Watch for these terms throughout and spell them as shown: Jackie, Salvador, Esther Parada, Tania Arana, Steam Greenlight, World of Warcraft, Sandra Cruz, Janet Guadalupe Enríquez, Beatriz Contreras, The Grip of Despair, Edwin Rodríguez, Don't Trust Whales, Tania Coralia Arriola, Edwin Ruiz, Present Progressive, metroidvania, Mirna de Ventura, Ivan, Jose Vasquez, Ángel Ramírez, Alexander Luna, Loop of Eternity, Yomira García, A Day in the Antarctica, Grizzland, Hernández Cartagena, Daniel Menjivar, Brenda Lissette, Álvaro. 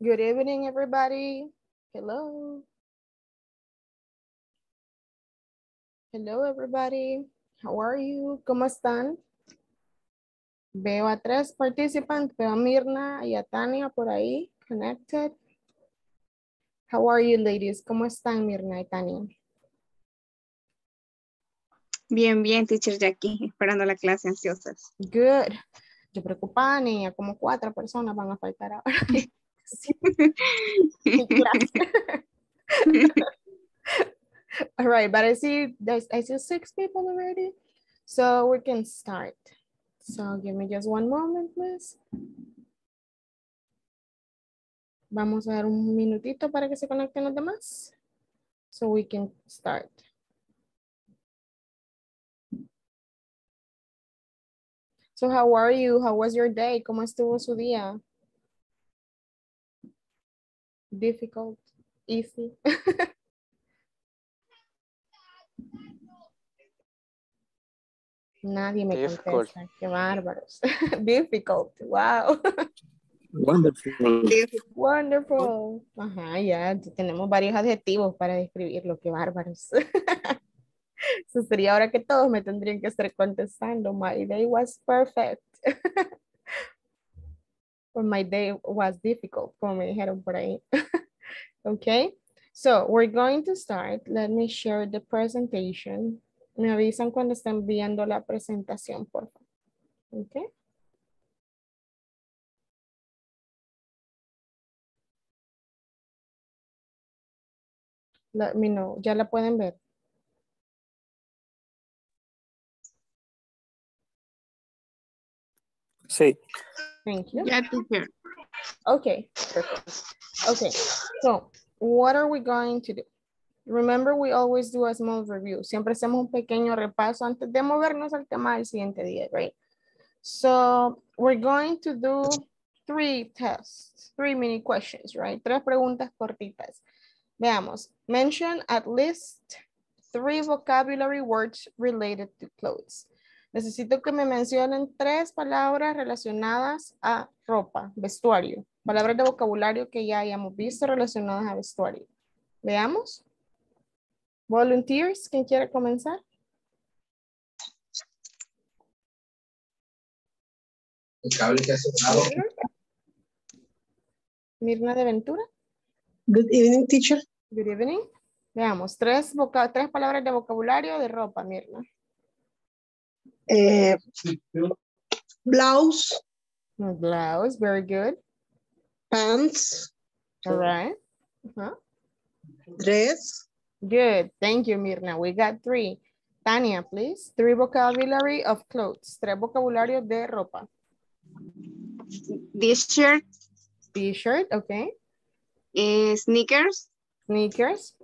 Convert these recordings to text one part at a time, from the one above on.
Good evening, everybody. Hello. Hello, everybody. How are you? ¿Cómo están? Veo a tres participantes. Veo a Mirna y a Tania por ahí, connected. How are you, ladies? ¿Cómo están, Mirna y Tania? Bien, bien, teacher Jackie. Esperando la clase, ansiosas. Good. Yo preocupada, niña. Como 4 personas van a faltar ahora. Sí. All right, but I see 6 people already, so we can start. So give me just one moment, please. Vamos a dar un minutito para que se conecten los demás, so we can start. So how are you? How was your day? ¿Cómo estuvo su día? Difficult, easy. Nadie me contesta, qué bárbaros. Difficult, wow. Wonderful. Wonderful. Ajá, ya tenemos varios adjetivos para describir lo que bárbaros. Eso sería ahora que todos me tendrían que estar contestando. My day was perfect. Or my day was difficult, como me dijeron por ahí. Okay, so we're going to start. Let me share the presentation. Me avisan cuando estén viendo la presentación, por favor. Okay. Let me know. ¿Ya la pueden ver? Sí. Thank you. Yeah, okay. Perfect. Okay. So, what are we going to do? Remember, we always do a small review. Siempre hacemos un pequeño repaso antes de movernos al tema del siguiente día, right? So, we're going to do 3 tests, 3 mini questions, right? 3 preguntas cortitas. Veamos. Mention at least 3 vocabulary words related to clothes. Necesito que me mencionen 3 palabras relacionadas a ropa, vestuario. Palabras de vocabulario que ya hayamos visto relacionadas a vestuario. Veamos. Volunteers, ¿quién quiere comenzar? El cable que ha sonado. Mirna de Ventura. Good evening, teacher. Good evening. Veamos, 3 palabras de vocabulario de ropa, Mirna. Blouse. Blouse, very good. Pants. All right. Uh-huh. Dress. Good, thank you, Mirna. We got 3. Tania, please. 3 vocabulary of clothes. 3 vocabulario de ropa. T-shirt. T-shirt, okay. Sneakers. Sneakers.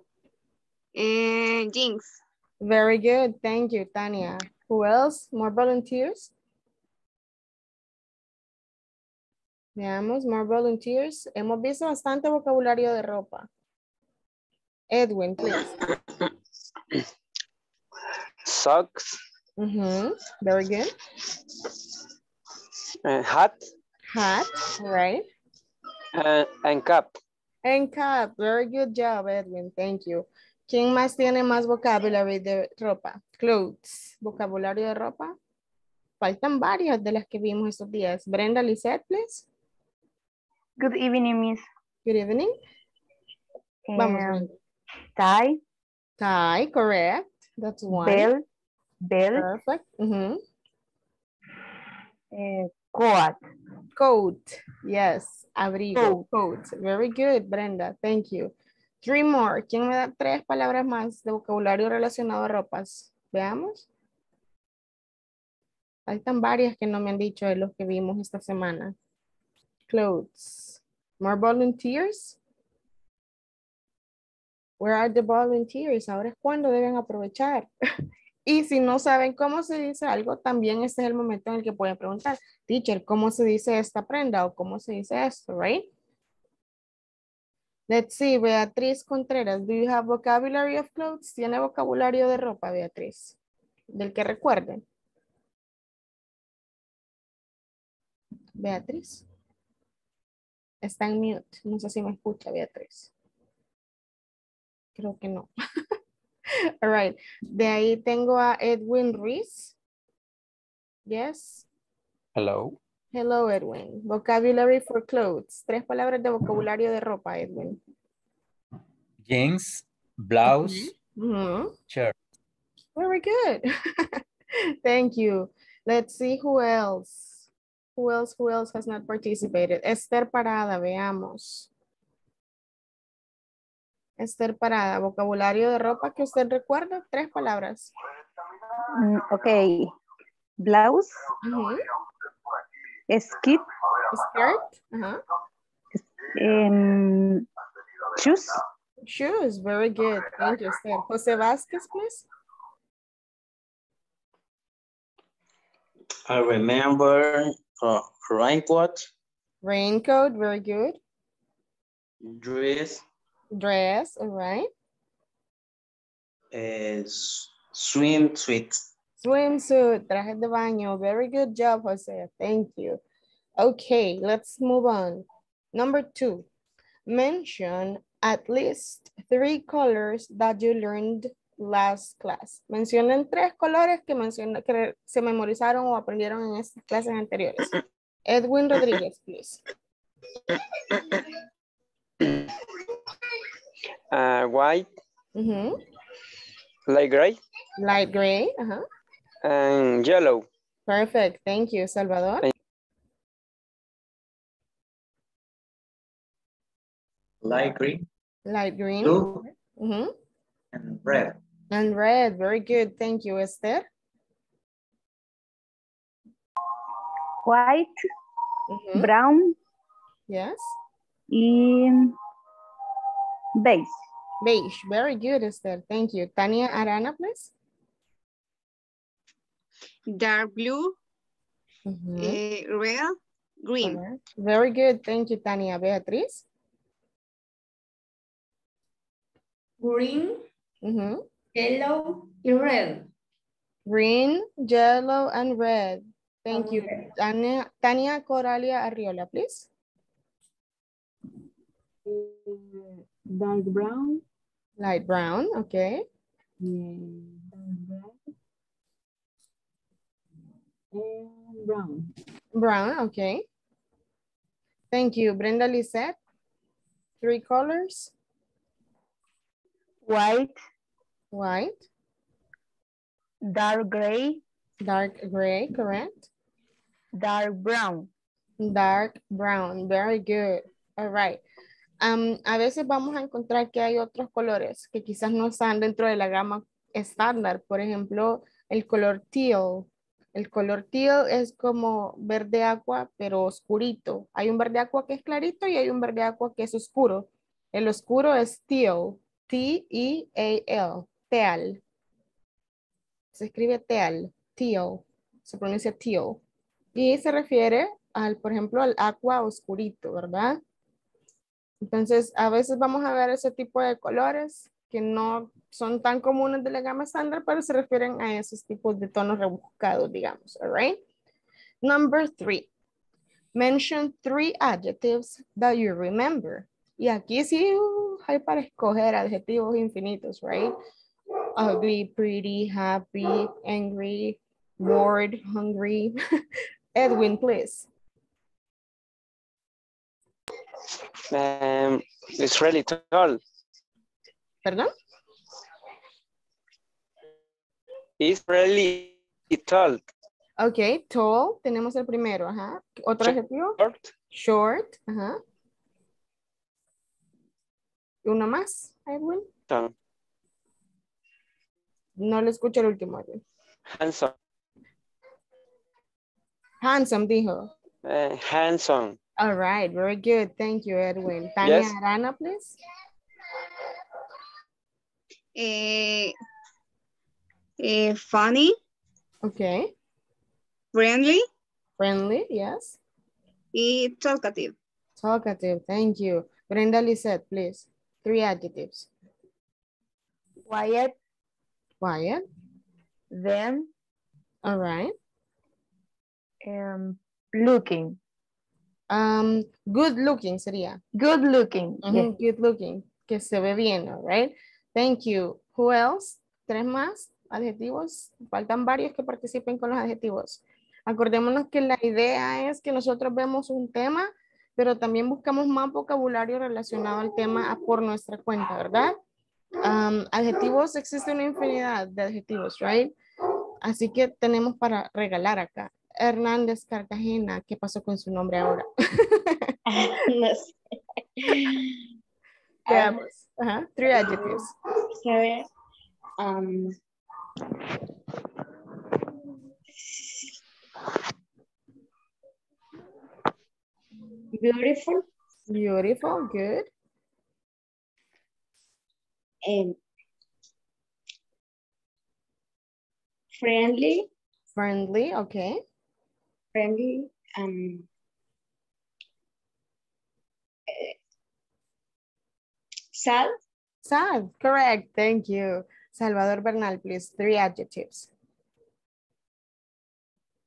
Jeans. Very good, thank you, Tania. Who else? More volunteers? Veamos, more volunteers. Hemos visto bastante vocabulario de ropa. Edwin, please. Socks. Mm-hmm. Very good. Hat. Hat, right. And cap. And cap. Very good job, Edwin. Thank you. ¿Quién más tiene más vocabulario de ropa? Clothes. Vocabulario de ropa. Faltan varias de las que vimos estos días. Brenda Lissette, please. Good evening, miss. Good evening. Vamos, Brenda. Tie. Tie, correct. That's one. Belt. Belt. Perfect. Mm-hmm. Coat. Coat. Yes. Abrigo. Coat. Very good, Brenda. Thank you. 3 more. ¿Quién me da 3 palabras más de vocabulario relacionado a ropas? Veamos. Faltan varias que no me han dicho de los que vimos esta semana. Clothes. More volunteers. Where are the volunteers? Ahora es cuando deben aprovechar. Y si no saben cómo se dice algo, también este es el momento en el que pueden preguntar. Teacher, ¿cómo se dice esta prenda? O ¿cómo se dice esto? Right? Let's see, Beatriz Contreras. Do you have vocabulary of clothes? ¿Tiene vocabulario de ropa, Beatriz? Del que recuerden. Beatriz. Está en mute. No sé si me escucha, Beatriz. Creo que no. All right. De ahí tengo a Edwin Ruiz. Yes. Hello. Hello, Edwin. Vocabulary for clothes. 3 palabras de vocabulario de ropa, Edwin. Jeans, blouse, shirt. Very good. Thank you. Let's see who else. Who else has not participated? Esther Parada, veamos. Esther Parada, vocabulario de ropa que usted recuerda, 3 palabras. Ok. Blouse. Skip. Skirt. Shoes. Shoes, very good. Thank you, Esther. Jose Vasquez, please. I remember raincoat. Raincoat, very good. Dress. Dress, all right. Swimsuit. Swimsuit, traje de baño. Very good job, Jose. Thank you. Okay, let's move on. Number 2, mention at least 3 colors that you learned last class. Mencionen 3 colores que se memorizaron o aprendieron en estas clases anteriores. Edwin Rodríguez, please. White. Light gray. Light gray. And yellow. Perfect. Thank you, Salvador. Light green. Light green. Blue. And red. And red. Very good. Thank you, Esther. White. Brown. Yes. In beige. Beige. Very good, Esther. Thank you. Tania Arana, please. Dark blue. Red. Green. Right. Very good. Thank you, Tania. Beatriz. Green. Yellow and red. Green, yellow, and red. Thank you. Tania Coralia Arriola, please. Dark brown. Light brown, okay. And brown. Brown, okay. Thank you. Brenda Lissette, 3 colors. White. White. Dark gray. Dark gray, correct. Dark brown. Dark brown, very good. All right. A veces vamos a encontrar que hay otros colores que quizás no están dentro de la gama estándar. Por ejemplo, el color teal. El color teal es como verde agua, pero oscurito. Hay un verde agua que es clarito y hay un verde agua que es oscuro. El oscuro es teal. T-E-A-L. Teal. Se escribe teal. Teal. Se pronuncia teal. Y se refiere, por ejemplo, al agua oscurito, ¿verdad? Entonces, a veces vamos a ver ese tipo de colores que no son tan comunes de la gama estándar, pero se refieren a esos tipos de tonos rebuscados, digamos. All right? Number 3. Mention 3 adjectives that you remember. Y aquí sí hay para escoger adjetivos infinitos, right? Ugly, pretty, happy, angry, bored, hungry. Edwin, please. It's really tall. Perdón? It's really tall. Okay, tall. Tenemos el primero, ajá. ¿Otro adjetivo? Short. Short, ajá. ¿Uno más, Edwin? No lo escucho el último. Edwin. Handsome. Handsome, dijo. Handsome. All right, very good. Thank you, Edwin. Tania Arana, please. Funny. Okay. Friendly. Friendly, yes. Y talkative. Talkative, thank you. Brenda Lissette, please. 3 adjectives. Quiet. Quiet. Then. All right. Looking. Good looking sería. Good looking. Yes. Good looking. Que se ve bien, right? Thank you. Who else? Tres más adjetivos. Faltan varios que participen con los adjetivos. Acordémonos que la idea es que nosotros vemos un tema, pero también buscamos más vocabulario relacionado al tema por nuestra cuenta, ¿verdad? Adjetivos, existe una infinidad de adjetivos, right? Así que tenemos para regalar acá. Hernández Cartagena, ¿qué pasó con su nombre ahora? No sé. Veamos. Three adjectives. ¿Sabes? Beautiful. Beautiful, good. Friendly. Friendly, okay. Friendly. Sad. Sad, correct, thank you. Salvador Bernal, please, three adjectives.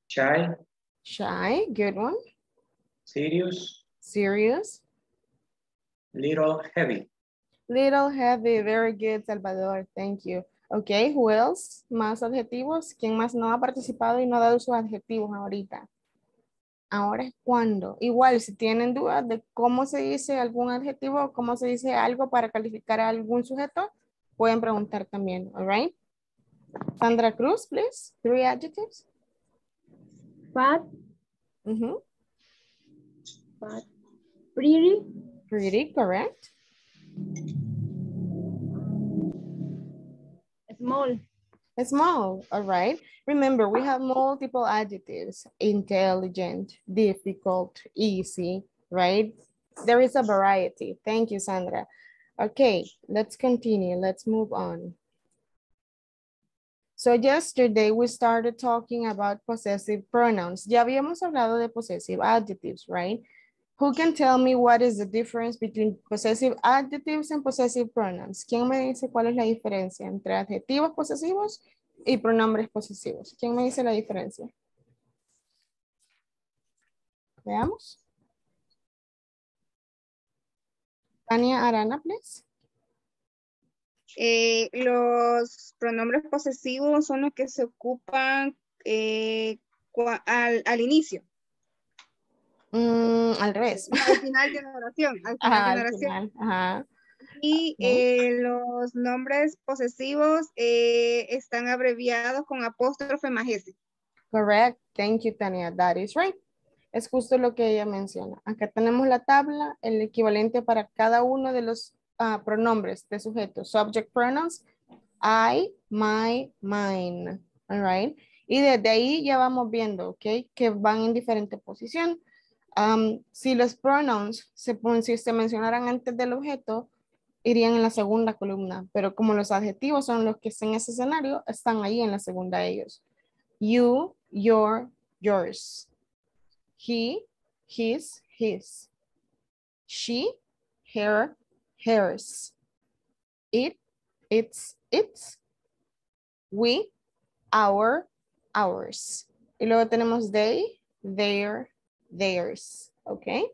Shy. Shy, good one. Serious. Serious. Little heavy. Little heavy, very good, Salvador, thank you. Okay, who else? Más adjetivos. ¿Quién más no ha participado y no ha dado sus adjetivos ahorita? Ahora es cuando. Igual, si tienen dudas de cómo se dice algún adjetivo o cómo se dice algo para calificar a algún sujeto, pueden preguntar también, all right? Sandra Cruz, please. Three adjectives. Fat. Mm-hmm. Fat. Pretty. Pretty, correct. Small. Small, all right. Remember, we have multiple adjectives. Intelligent, difficult, easy, right? There is a variety. Thank you, Sandra. Okay, let's continue. Let's move on. So yesterday we started talking about possessive pronouns. Ya habíamos hablado de possessive adjectives, right? Who can tell me what is the difference between possessive adjectives and possessive pronouns? ¿Quién me dice cuál es la diferencia entre adjetivos posesivos y pronombres posesivos? ¿Quién me dice la diferencia? Veamos. Tania Arana, please. Los pronombres posesivos son los que se ocupan al inicio. Al revés. Al final de la oración. Al final de la oración. Al final, ajá. Y los nombres posesivos están abreviados con apóstrofe majeste. Correct. Thank you, Tania. That is right. Es justo lo que ella menciona. Acá tenemos la tabla, el equivalente para cada uno de los pronombres de sujeto. Subject pronouns, I, my, mine. All right. Y desde ahí ya vamos viendo, ok, que van en diferente posición. Si los pronouns si se mencionaran antes del objeto, irían en la segunda columna, pero como los adjetivos son los que están en ese escenario, están ahí en la segunda de ellos. You, your, yours. He, his, his. She, her, hers. It, its, its. We, our, ours. Y luego tenemos they, their, theirs, ok.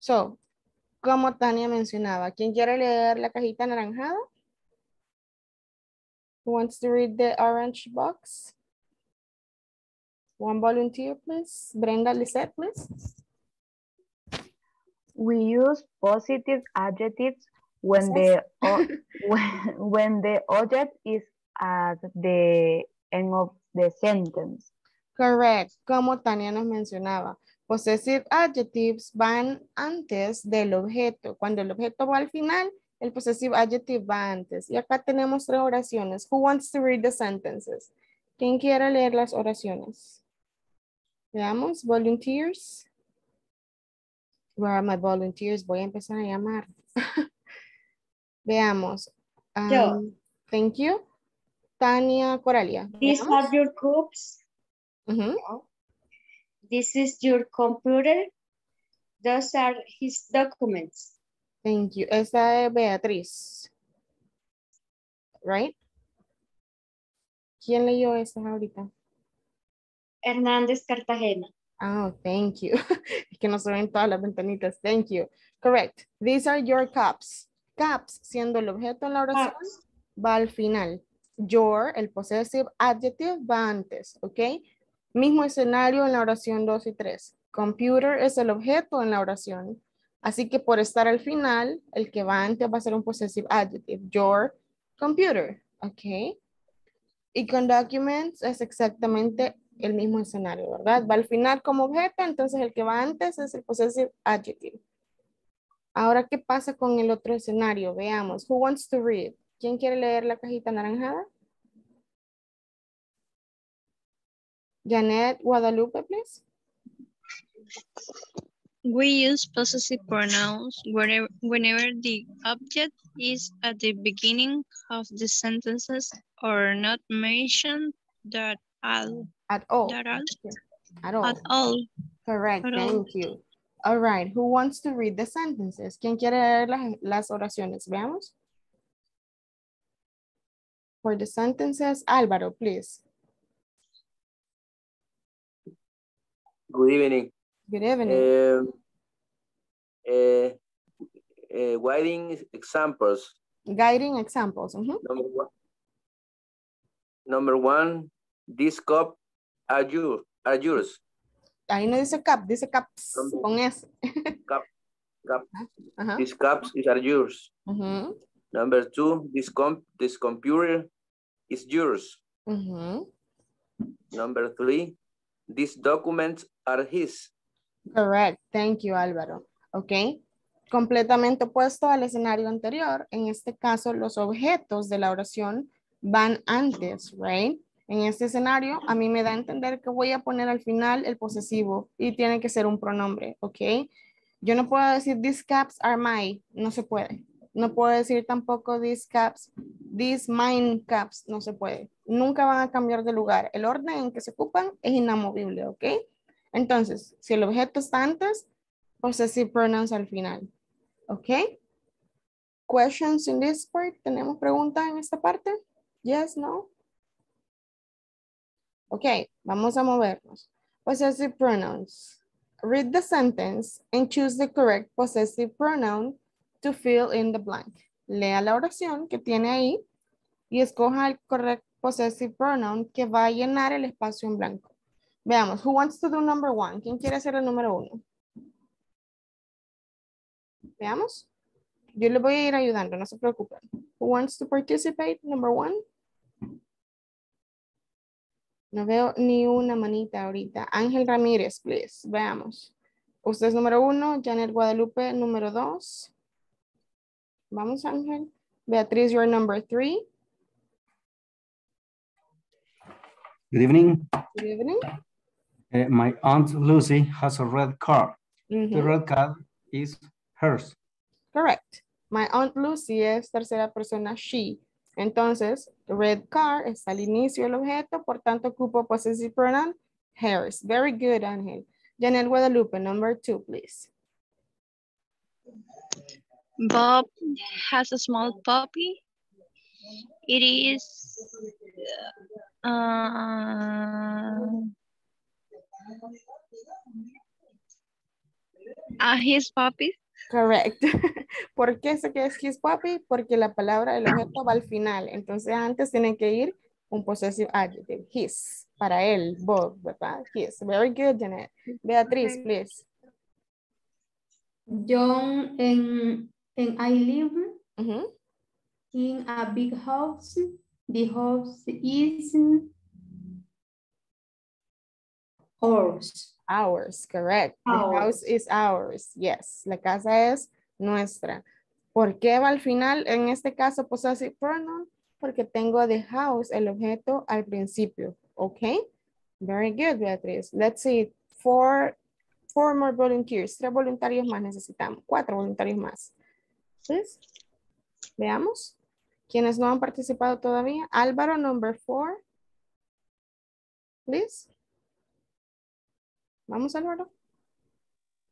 So, como Tania mencionaba, ¿quién quiere leer la cajita anaranjada? Who wants to read the orange box? One volunteer, please. Brenda Lissette, please. We use positive adjectives when the object is at the end of the sentence. Correct, como Tania nos mencionaba, possessive adjectives van antes del objeto. Cuando el objeto va al final, el possessive adjective va antes. Y acá tenemos tres oraciones. Who wants to read the sentences? ¿Quién quiere leer las oraciones? Veamos, volunteers. Where are my volunteers? Voy a empezar a llamar. Veamos. Yo. Thank you. Tania Coralia. These are your cups. Mm-hmm. This is your computer. Those are his documents. Thank you. Esa es Beatriz. Right? ¿Quién leyó esa ahorita? Hernández Cartagena. Oh, thank you. que no se ven todas las ventanitas. Thank you. Correct. These are your cups. Cups, siendo el objeto en la oración, va al final. Your, el possessive adjective, va antes, ¿ok? Mismo escenario en la oración 2 y 3. Computer es el objeto en la oración. Así que por estar al final, el que va antes va a ser un possessive adjective. Your computer, ¿ok? Y con documents es exactamente el mismo escenario, ¿verdad? Va al final como objeto, entonces el que va antes es el possessive adjective. Ahora, ¿qué pasa con el otro escenario? Veamos. Who wants to read? ¿Quién quiere leer la cajita anaranjada? Janet Guadalupe, please. We use possessive pronouns whenever the object is at the beginning of the sentences or not mentioned that all. At all. That all. At all. At all. Correct. At Thank all. You. All right. Who wants to read the sentences? ¿Quién quiere leer las oraciones? Veamos. For the sentences, Álvaro, please. Good evening. Good evening. Guiding examples. Guiding examples. Mm-hmm. Number one, this cup are yours. Ahí no dice cup, dice cups. Con S. Cup. Uh-huh. These cups are yours. Mm-hmm. Number 2, this computer is yours. Mm-hmm. Number 3, these documents are his. Correct. Thank you, Álvaro. Ok. Completamente opuesto al escenario anterior. En este caso, los objetos de la oración van antes, right? En este escenario, a mí me da a entender que voy a poner al final el posesivo y tiene que ser un pronombre, ok. Yo no puedo decir, these cups are my. No se puede. No puedo decir tampoco these mine cups, no se puede. Nunca van a cambiar de lugar. El orden en que se ocupan es inamovible, ¿ok? Entonces, si el objeto está antes, possessive pronouns al final, ¿ok? Questions in this part, ¿tenemos preguntas en esta parte? Yes, no? Ok, vamos a movernos. Possessive pronouns. Read the sentence and choose the correct possessive pronoun to fill in the blank. Lea la oración que tiene ahí y escoja el correct possessive pronoun que va a llenar el espacio en blanco. Veamos, who wants to do number 1? ¿Quién quiere hacer el número 1? Veamos. Yo le voy a ir ayudando, no se preocupen. Who wants to participate, number 1? No veo ni una manita ahorita. Ángel Ramírez, please. Veamos. Usted es número 1, Janet Guadalupe, número 2. Vamos, Ángel. Beatriz, you're number 3. Good evening. Good evening. My aunt Lucy has a red car. Mm-hmm. The red car is hers. Correct. My aunt Lucy es tercera persona, she. Entonces, red car está al inicio del objeto, por tanto, ocupo possessive pronoun, hers. Very good, Ángel. Janet Guadalupe, number 2, please. Bob has a small puppy. It is his puppy. Correct. ¿Por qué sé que es his puppy? Porque la palabra del objeto va al final. Entonces antes tiene que ir un possessive adjective. His. Para él. Bob, ¿verdad? His. Very good, Janet. Beatriz, please. John and I live mm-hmm. in a big house. The house is ours. Ours, correct. Ours. The house is ours. Yes, la casa es nuestra. ¿Por qué va al final? En este caso, possessive pronoun, porque tengo the house, el objeto, al principio. Okay, very good, Beatriz. Let's see, 4 more volunteers. 3 voluntarios más necesitamos. 4 voluntarios más. Please. Veamos. Quienes no han participado todavía. Álvaro, number 4. Please. Vamos, Álvaro.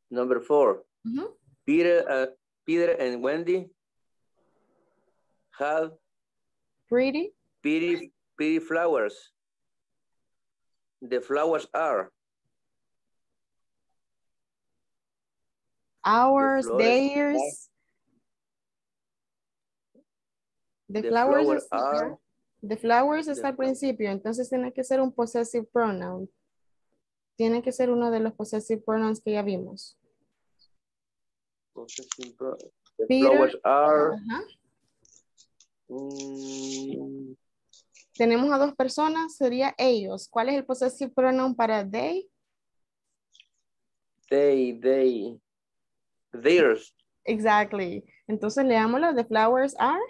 Number 4. Uh-huh. Peter and Wendy have pretty flowers. The flowers are ours, theirs. The flowers está al principio, entonces tiene que ser un possessive pronoun. Tiene que ser uno de los possessive pronouns que ya vimos. The Peter, flowers are. Tenemos a dos personas, sería ellos. ¿Cuál es el possessive pronoun para they? They, theirs. Exactly. Entonces leámoslo, the flowers are.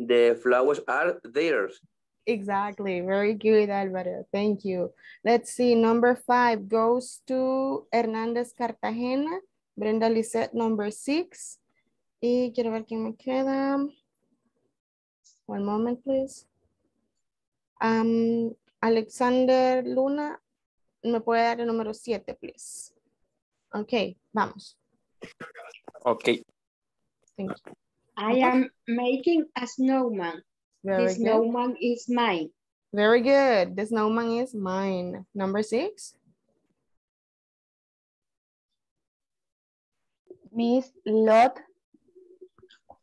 The flowers are theirs. Exactly. Very good, Álvaro. Thank you. Let's see. Number 5 goes to Hernández Cartagena. Brenda Lissette, number 6. Y quiero ver quién me queda. One moment, please. Alexander Luna, ¿me puede dar el número 7, please? Ok, vamos. Ok. Thank you. I am making a snowman. The snowman is mine. Very good. The snowman is mine. Number 6. Miss Lot.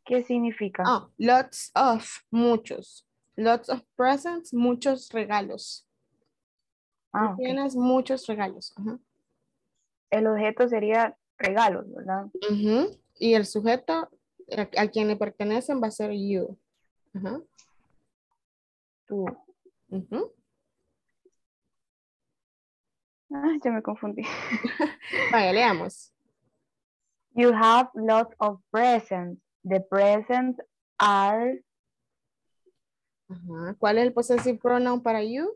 ¿Qué significa? Oh, lots of, muchos. Lots of presents, muchos regalos. Ah, okay. Tienes muchos regalos. El objeto sería regalos, ¿verdad? Y el sujeto a quien le pertenecen va a ser you. Tú. Ah, ya me confundí. Vaya, leamos. You have lots of presents. The presents are. ¿Cuál es el possessive pronoun para you?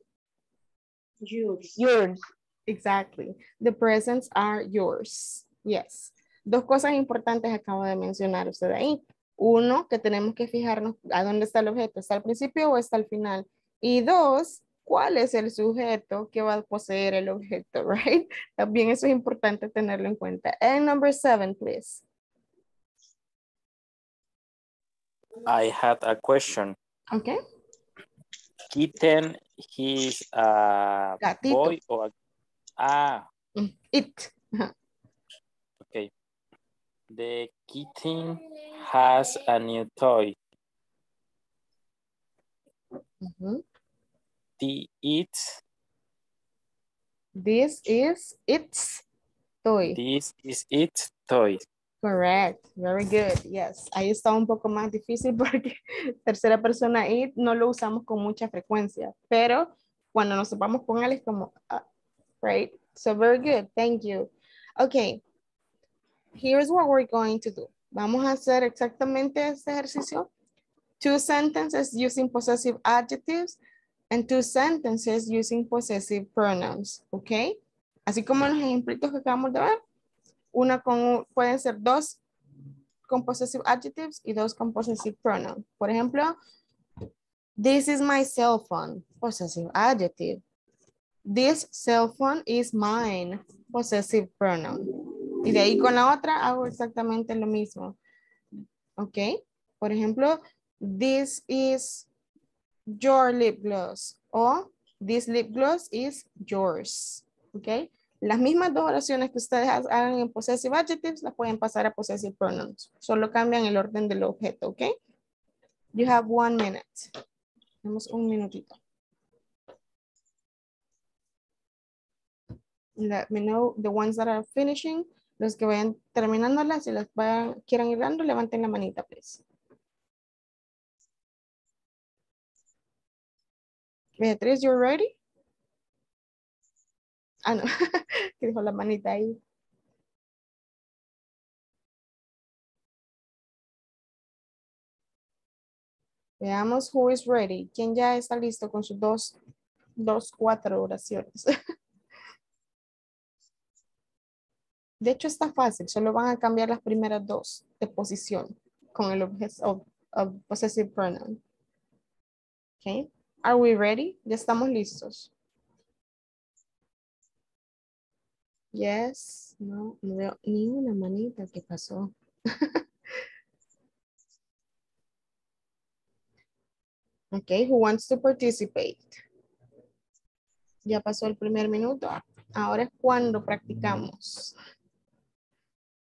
Yours. Yours. Exactly. The presents are yours. Yes. Dos cosas importantes acabo de mencionar usted ahí. Uno, que tenemos que fijarnos a dónde está el objeto. ¿Está al principio o está al final? Y dos, ¿cuál es el sujeto que va a poseer el objeto? Right? También eso es importante tenerlo en cuenta. And number 7, please. I had a question. Okay. Kitten, he's a Gatito. Boy or a... Ah. It. Okay. The kitten has a new toy. This is its toy. This is its toy. Correct. Very good. Yes. Ahí está un poco más difícil porque tercera persona it no lo usamos con mucha frecuencia. Pero cuando nos sepamos con él es como... right? So very good. Thank you. Okay. Here's what we're going to do. Vamos a hacer exactamente este ejercicio. 2 sentences using possessive adjectives and 2 sentences using possessive pronouns. Okay? Así como los ejemplitos que acabamos de ver. Una con, pueden ser 2 con possessive adjectives y 2 con possessive pronoun. Por ejemplo, this is my cell phone, possessive adjective. This cell phone is mine, possessive pronoun. Y de ahí con la otra hago exactamente lo mismo. ¿Ok? Por ejemplo, this is your lip gloss. O this lip gloss is yours. ¿Ok? Las mismas 2 oraciones que ustedes hagan en possessive adjectives las pueden pasar a possessive pronouns. Solo cambian el orden del objeto, ¿ok? You have 1 minute. Tenemos un minutito. Let me know the ones that are finishing. Los que vayan terminándolas y las quieran ir dando, levanten la manita, please. Beatriz, you're ready? Ah, no, que dejó la manita ahí. Veamos who is ready. ¿Quién ya está listo con sus 4 oraciones? De hecho, está fácil. Solo van a cambiar las primeras 2 de posición con el objeto of possessive pronoun. Okay. Are we ready? Ya estamos listos. Yes, no veo ni una manita que pasó. Okay, who wants to participate? Ya pasó el primer minuto. Ahora es cuando practicamos.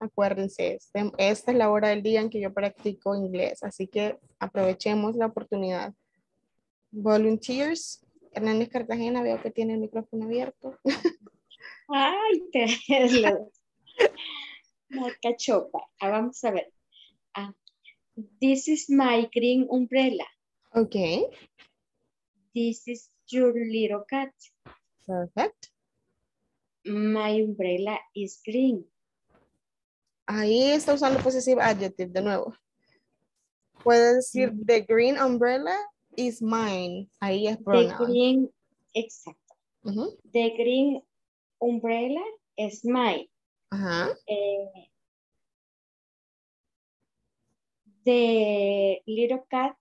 Acuérdense, esta es la hora del día en que yo practico inglés, así que aprovechemos la oportunidad. Volunteers, Hernández Cartagena, veo que tiene el micrófono abierto. Ay, te lo... Cachopa. Vamos a ver. This is my green umbrella. Okay. This is your little cat. Perfect. My umbrella is green. Ahí está usando possessive adjective de nuevo. Puede decir the green umbrella is mine. Ahí es pronoun. The green, exacto. The green umbrella is mine. Ajá. The little cat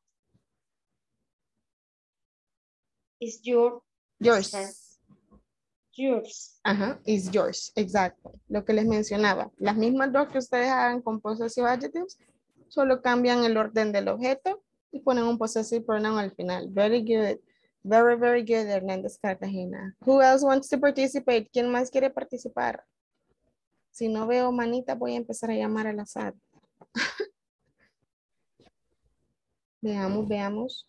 is your, yours. Ajá, is yours, exacto. Lo que les mencionaba. Las mismas dos que ustedes hagan con possessive adjectives, solo cambian el orden del objeto y ponen un possessive pronoun al final. Very good. Very, very good, Hernández Cartagena. Who else wants to participate? ¿Quién más quiere participar? Si no veo manita, voy a empezar a llamar al azar. Veamos.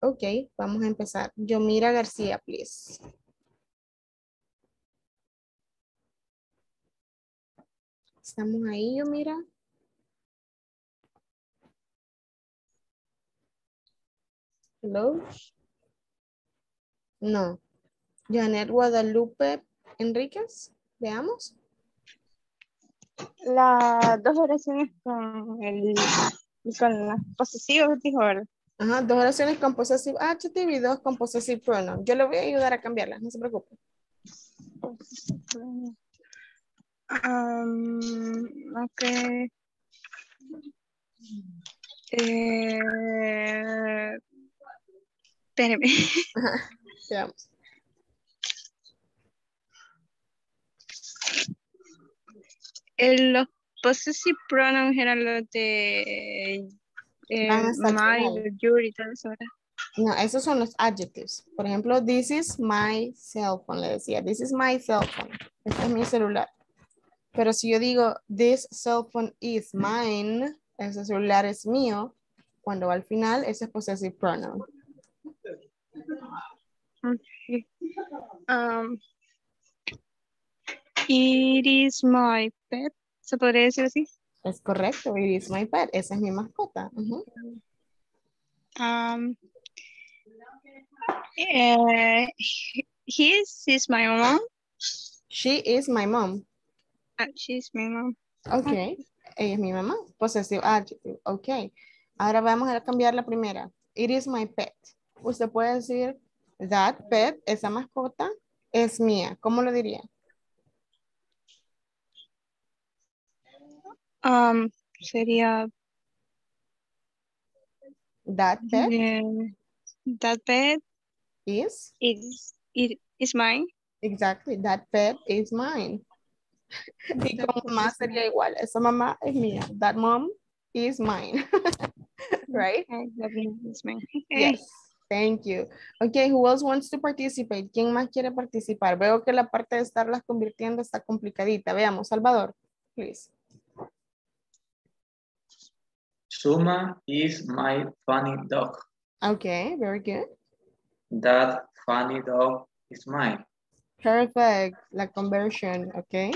Ok, vamos a empezar. Yomira García, please. ¿Estamos ahí, Yomira? Hello. No. Janet Guadalupe Enríquez. Veamos. Las dos oraciones con el las posesivas, dijo. Ajá, dos oraciones con possessive adjective y dos con possessive pronoun. Yo le voy a ayudar a cambiarlas, no se preocupe. Okay. Espérame. Ajá, veamos. Los possessive pronouns eran los de my, your y todas esas. No, esos son los adjectives. Por ejemplo, this is my cell phone. Le decía, this is my cell phone. Este es mi celular. Pero si yo digo, this cell phone is mine, ese celular es mío, cuando va al final, ese es possessive pronoun. Okay. It is my pet. ¿Se podría decir así? Es correcto. It is my pet. Esa es mi mascota. She is my mom. She is my mom. She is my mom. Okay. Ella es mi mamá. Possessive adjective. Okay. Ahora vamos a cambiar la primera. It is my pet. Usted puede decir that pet, esa mascota, es mía. ¿Cómo lo diría? Sería that pet. That pet is mine. Exactly. That pet is mine. Y con mamá sería igual. Esa mamá es mía. That mom is mine. Right? That mom is mine. Yes. Thank you. Okay, who else wants to participate? ¿Quién más quiere participar? Veo que la parte de estarlas convirtiendo está complicadita. Veamos, Salvador, please. Suma is my funny dog. Okay, very good. That funny dog is mine. Perfect. La conversion, okay.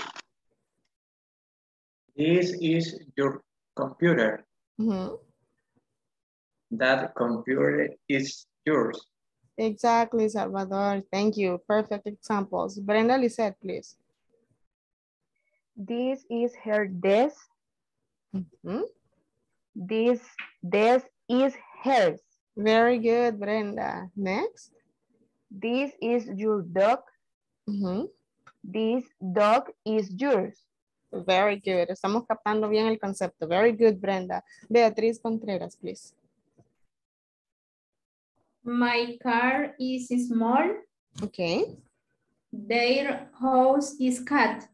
This is your computer. That computer is yours. Exactly, Salvador. Thank you. Perfect examples. Brenda Lissette, please. This is her desk. This is hers. Very good, Brenda. Next. This is your dog. This dog is yours. Very good. Estamos captando bien el concepto. Very good, Brenda. Beatriz Contreras, please. My car is small. Okay. Their house is cat.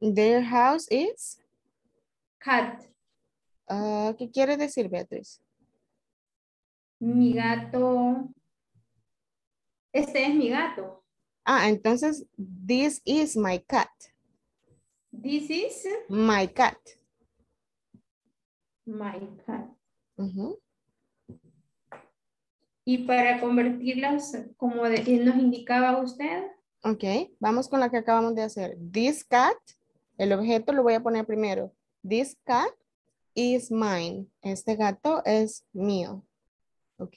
Their house is? Cat. ¿Qué quiere decir, Beatriz? Mi gato. Este es mi gato. Ah, entonces, this is my cat. This is my cat. My cat. Uh-huh. Y para convertirlas, como nos indicaba usted. Ok, vamos con la que acabamos de hacer. This cat, el objeto lo voy a poner primero. This cat is mine. Este gato es mío. Ok.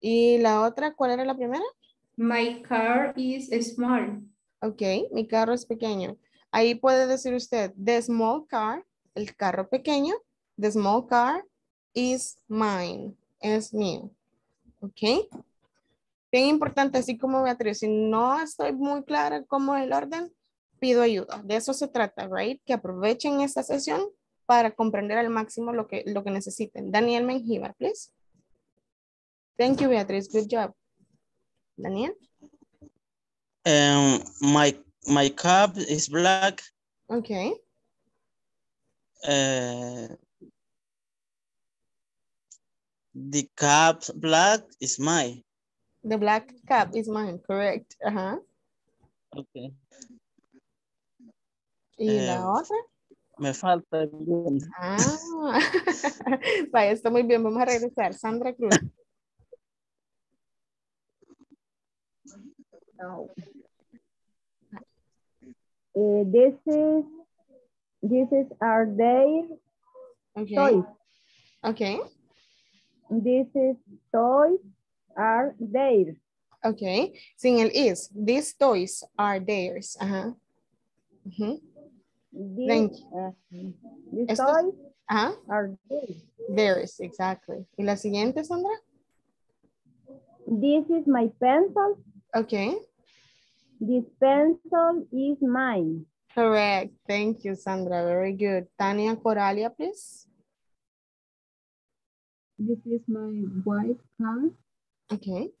¿Y la otra? ¿Cuál era la primera? My car is small. Ok, mi carro es pequeño. Ahí puede decir usted, the small car, el carro pequeño, the small car is mine, es mío. Ok. Bien importante, así como Beatriz, si no estoy muy clara cómo es el orden, pido ayuda. De eso se trata, right? Que aprovechen esta sesión para comprender al máximo lo que necesiten. Daniel Menjivar, please. Thank you, Beatriz. Good job. Daniel? My cap is black. Okay. The cap black is mine. The black cap is mine, correct. Uh-huh. Okay. ¿Y la otra? Me falta bien. Ah. Vaya, está muy bien. Vamos a regresar. Sandra Cruz. No. This is our day. Okay. Toys. Okay. This is toys are theirs. Okay. Sin el is. These toys are theirs. Ajá. Uh-huh. These toys are theirs. Theirs, exactly. ¿Y la siguiente, Sandra? This is my pencil. Okay. This pencil is mine. Correct. Thank you, Sandra. Very good. Tania Coralia, please. This is my white car. Okay.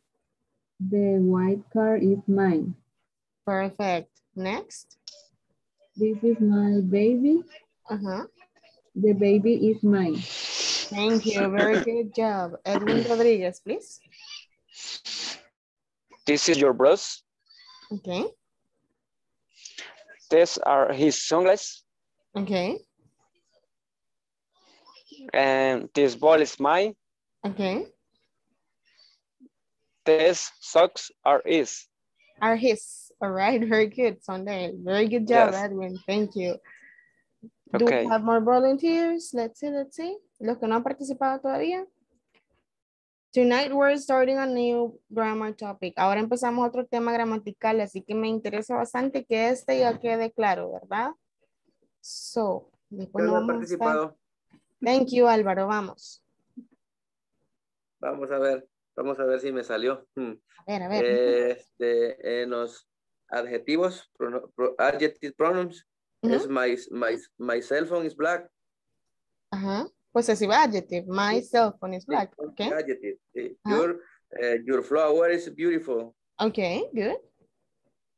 The white car is mine. Perfect. Next. This is my baby. Uh-huh. The baby is mine. Thank you. Very good job. Edwin Rodríguez, please. This is your brush. Okay. These are his sunglasses. Okay. And this ball is mine. Okay. These socks are his. Are his. All right. Very good, Sunday. Very good job, yes. Edwin. Thank you. Do okay. We have more volunteers? Let's see. Los que no han participado todavía. Tonight we're starting a new grammar topic. Ahora empezamos otro tema gramatical, así que me interesa bastante que este ya quede claro, ¿verdad? So, después no vamos participado. Thank you, Álvaro. Vamos. Vamos a ver si me salió. A ver. En los adjetivos, adjective pronouns, es my cell phone is black. Ajá. Pues así va adjective. My cell phone is black. Okay. Adjective. Your flower is beautiful. Okay, good.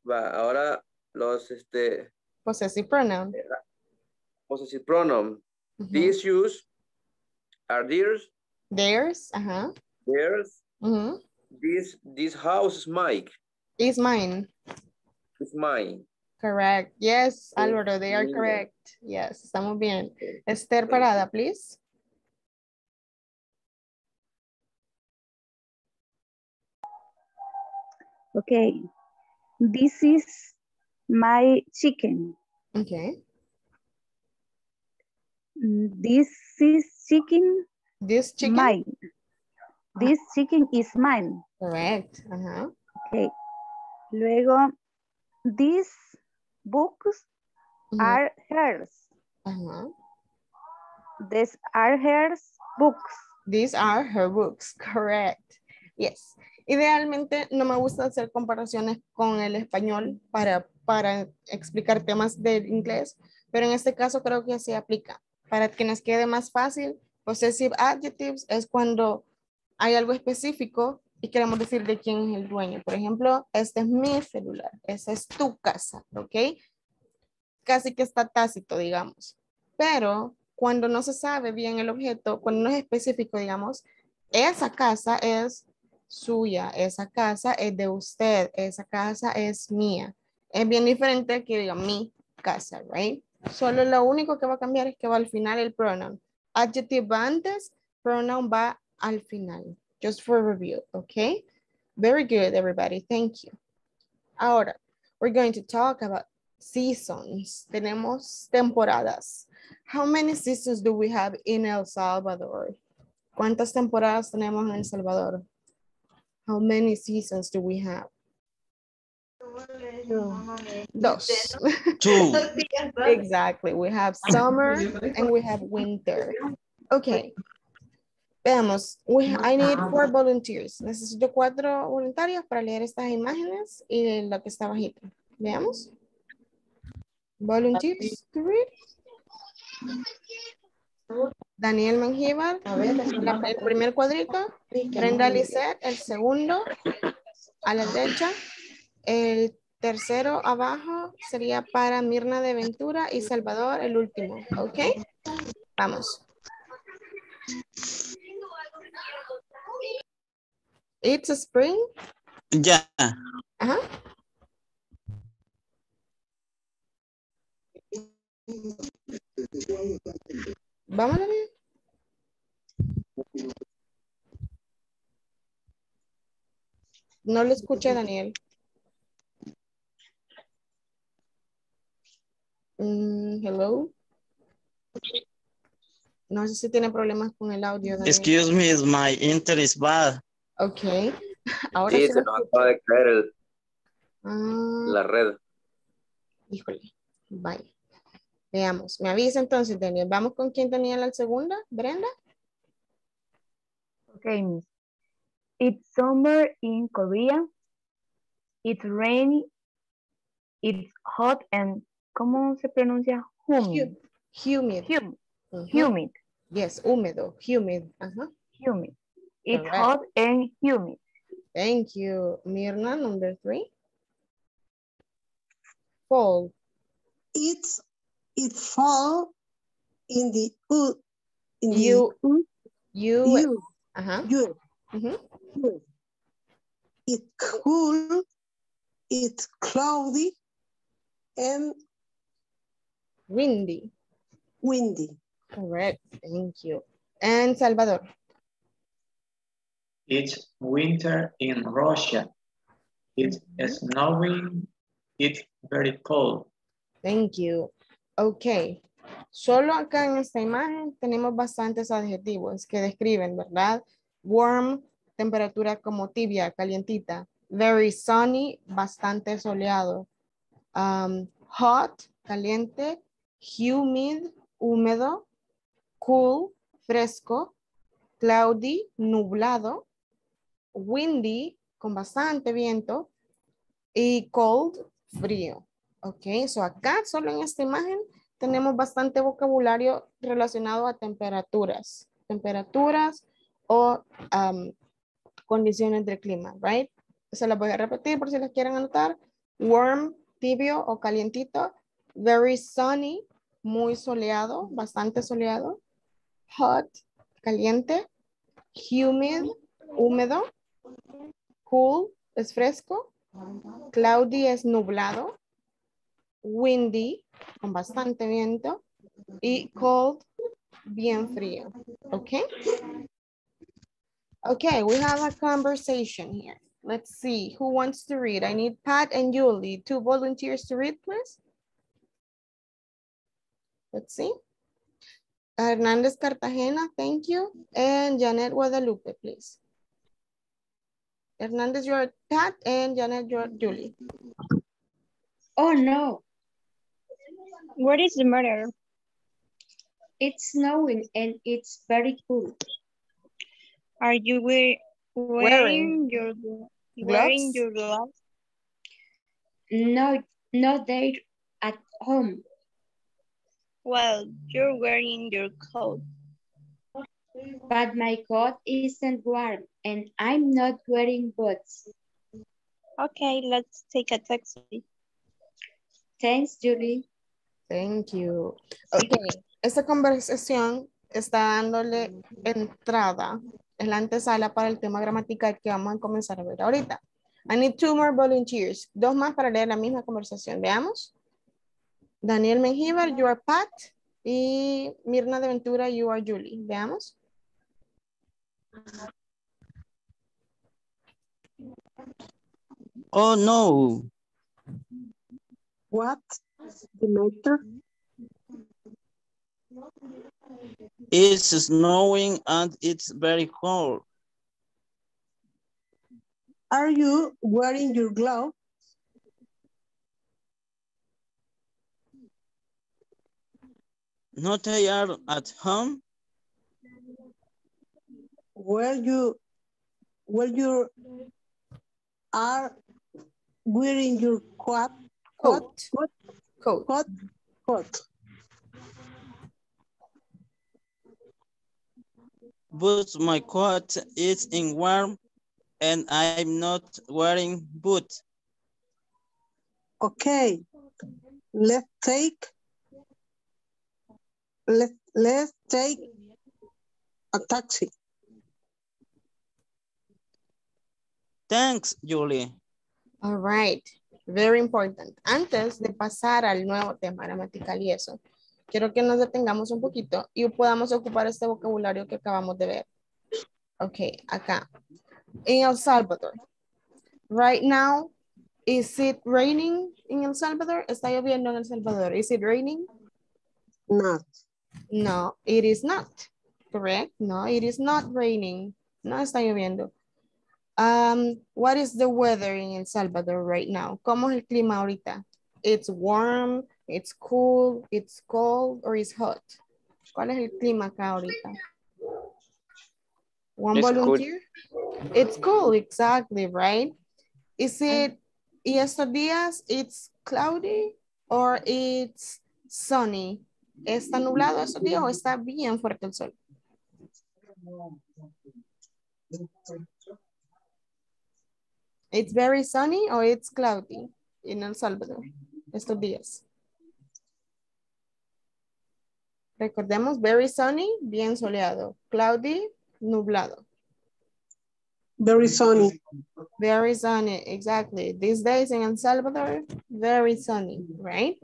Va, ahora los possessive pronoun. Possessive pronoun. These shoes are theirs. Theirs. Uh-huh. Theirs. Uh-huh. This house is mine. Is mine. It's mine. Correct. Yes, Álvaro, they are correct. Yes, estamos bien. Esther Parada, please. Okay. This is my chicken. Okay. This is chicken. This chicken? Mine. This chicken is mine. Correct. Uh-huh. Okay. Luego, these books are hers. Uh-huh. These are her books. These are her books. Correct. Yes. Idealmente no me gusta hacer comparaciones con el español para explicar temas del inglés, pero en este caso creo que se aplica. Para que nos quede más fácil, possessive adjectives es cuando hay algo específico y queremos decir de quién es el dueño. Por ejemplo, este es mi celular, esa es tu casa, ¿ok? Casi que está tácito, digamos. Pero cuando no se sabe bien el objeto, cuando no es específico, digamos, esa casa es suya, esa casa es de usted, esa casa es mía. Es bien diferente que diga mi casa, right? Solo lo único que va a cambiar es que va al final el pronoun. Adjective va antes, pronoun va al final. Just for review, okay? Very good, everybody. Thank you. Ahora, we're going to talk about seasons. Tenemos temporadas. How many seasons do we have in El Salvador? ¿Cuántas temporadas tenemos en El Salvador? How many seasons do we have? Two. Exactly. We have summer and we have winter. Okay. Veamos. I need 4 volunteers. Necesito 4 voluntarios para leer estas imágenes y lo que está bajito. Veamos. Volunteers to read. Daniel Menjivar, el primer cuadrito. Brenda Lissette, el segundo. A la derecha. El tercero abajo sería para Mirna de Ventura y Salvador, el último. ¿Ok? Vamos. It's a spring. Ya. Yeah. Ajá. Vamos a ver. No lo escuché, Daniel. Hello. No sé si tiene problemas con el audio, Daniel. Excuse me, my internet is bad. Okay. Ahora sí, se nos acaba de caer la red. Híjole. Bye. Veamos. Me avisa entonces, Daniel. Vamos con quién tenía la segunda. Brenda. Okay. It's summer in Korea. It's rainy. It's hot and ¿cómo se pronuncia? Humid. Humid. Humid. Humid. Yes, húmedo. Humid. Uh-huh. Humid. It's right. Hot and humid. Thank you. Mirna, number 3. Fall. It's fall in the U. In you, the U. You. Uh-huh. You. Mm-hmm. You. It's cool. It's cloudy. And windy. Windy. Correct. Thank you. And Salvador. It's winter in Russia. It's snowing. It's very cold. Thank you. Okay. Solo acá en esta imagen tenemos bastantes adjetivos que describen, ¿verdad? Warm, temperatura como tibia, calientita. Very sunny, bastante soleado. Hot, caliente. Humid, húmedo. Cool, fresco. Cloudy, nublado. Windy, con bastante viento. Y cold, frío. Ok, so acá solo en esta imagen tenemos bastante vocabulario relacionado a temperaturas. Temperaturas o condiciones del clima, right? Se las voy a repetir por si las quieren anotar. Warm, tibio o calientito. Very sunny, muy soleado, bastante soleado. Hot, caliente. Humid, húmedo. Cool, es fresco. Cloudy, es nublado. Windy, con bastante viento. Y cold, bien frío. Okay? Okay, we have a conversation here. Let's see, who wants to read? I need Pat and Julie, 2 volunteers to read, please. Let's see. Hernández Cartagena, thank you. And Janet Guadalupe, please. Hernández, you're Pat, and Janet, you're Julie. Oh, no. What is the matter? It's snowing and it's very cool. Are you wearing your gloves? No, they're at home. Well, you're wearing your coat. But my coat isn't warm and I'm not wearing boots. Okay, let's take a taxi. Thanks, Julie. Thank you. Okay, esta conversación está dándole entrada. Es la antesala para el tema gramatical que vamos a comenzar a ver ahorita. I need 2 more volunteers. 2 más para leer la misma conversación. Veamos. Daniel Menjivar, you are Pat. Y Mirna de Ventura, you are Julie. Veamos. Oh, no. What? The matter? It's snowing and it's very cold. Are you wearing your gloves? No, they are at home. Where you are wearing your coat. But my coat is in warm and I'm not wearing boots. Okay, let's take a taxi. Thanks, Julie. All right, very important. Antes de pasar al nuevo tema gramatical y eso, quiero que nos detengamos un poquito y podamos ocupar este vocabulario que acabamos de ver. Ok, acá. In El Salvador. Right now, is it raining in El Salvador? ¿Está lloviendo en El Salvador? Is it raining? Not. No, it is not. Correct? No, it is not raining. No está lloviendo. What is the weather in El Salvador right now? ¿Cómo es el clima ahorita? It's warm, it's cool, it's cold, or it's hot. ¿Cuál es el clima acá ahorita? One volunteer? It's cool, exactly, right? Is it, y estos días, it's cloudy or it's sunny? ¿Está nublado estos días o está bien fuerte el sol? It's very sunny or it's cloudy in El Salvador estos días. Recordemos, very sunny, bien soleado. Cloudy, nublado. Very sunny. Very sunny, exactly. These days in El Salvador, very sunny, right?